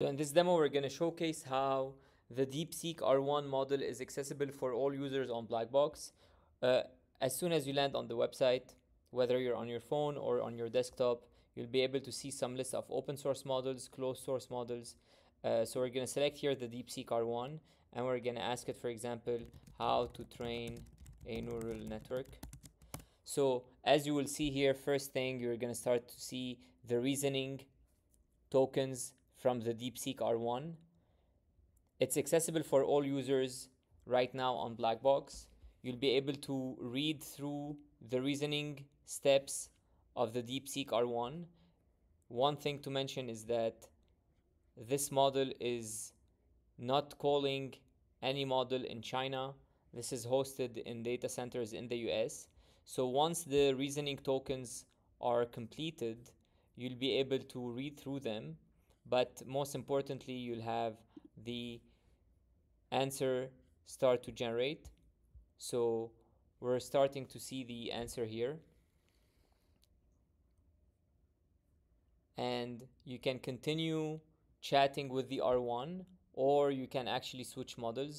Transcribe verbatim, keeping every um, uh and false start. So in this demo, we're going to showcase how the DeepSeek R one model is accessible for all users on Blackbox. Uh, as soon as you land on the website, whether you're on your phone or on your desktop, you'll be able to see some lists of open source models, closed source models. Uh, so we're going to select here the DeepSeek R one, and we're going to ask it, for example, how to train a neural network. So as you will see here, first thing, you're going to start to see the reasoning tokens from the DeepSeek R one. It's accessible for all users right now on Blackbox. You'll be able to read through the reasoning steps of the DeepSeek R one. One thing to mention is that this model is not calling any model in China. This is hosted in data centers in the U S. So once the reasoning tokens are completed, you'll be able to read through them. But most importantly, you'll have the answer start to generate. So we're starting to see the answer here. And you can continue chatting with the R one, or you can actually switch models.